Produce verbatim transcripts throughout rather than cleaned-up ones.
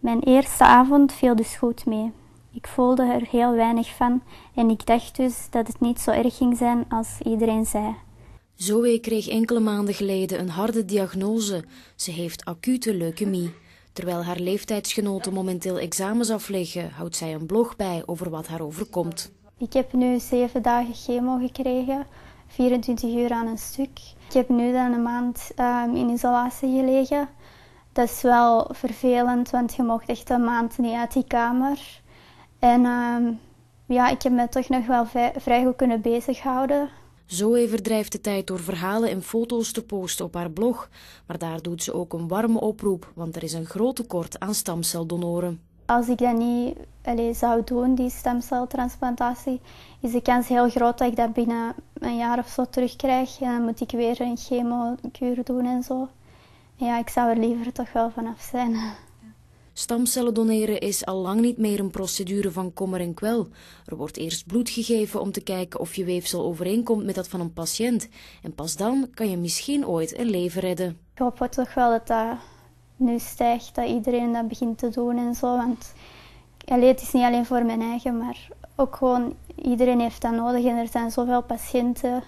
Mijn eerste avond viel dus goed mee. Ik voelde er heel weinig van en ik dacht dus dat het niet zo erg ging zijn als iedereen zei. Zoë kreeg enkele maanden geleden een harde diagnose. Ze heeft acute leukemie. Terwijl haar leeftijdsgenoten momenteel examens afleggen, houdt zij een blog bij over wat haar overkomt. Ik heb nu zeven dagen chemo gekregen, vierentwintig uur aan een stuk. Ik heb nu dan een maand um, in isolatie gelegen. Dat is wel vervelend, want je mocht echt een maand niet uit die kamer. En um, ja, ik heb me toch nog wel vrij goed kunnen bezighouden. Zoë verdrijft de tijd door verhalen en foto's te posten op haar blog. Maar daar doet ze ook een warme oproep, want er is een groot tekort aan stamceldonoren. Als ik dat niet allez, zou doen, die stamceltransplantatie, is de kans heel groot dat ik dat binnen een jaar of zo terugkrijg. En dan moet ik weer een chemokuur doen en zo. Ja, ik zou er liever toch wel vanaf zijn. Stamcellen doneren is al lang niet meer een procedure van kommer en kwel. Er wordt eerst bloed gegeven om te kijken of je weefsel overeenkomt met dat van een patiënt. En pas dan kan je misschien ooit een leven redden. Ik hoop toch wel dat dat nu stijgt, dat iedereen dat begint te doen en zo. Want allee, het is niet alleen voor mijn eigen, maar ook gewoon iedereen heeft dat nodig. En er zijn zoveel patiënten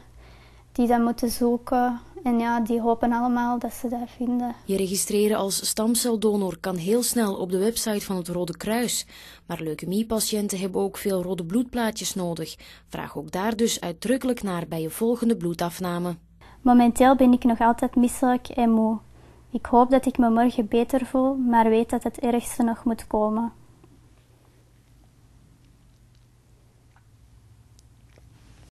die dat moeten zoeken. En ja, die hopen allemaal dat ze dat vinden. Je registreren als stamceldonor kan heel snel op de website van het Rode Kruis. Maar leukemiepatiënten hebben ook veel rode bloedplaatjes nodig. Vraag ook daar dus uitdrukkelijk naar bij je volgende bloedafname. Momenteel ben ik nog altijd misselijk en moe. Ik hoop dat ik me morgen beter voel, maar weet dat het ergste nog moet komen.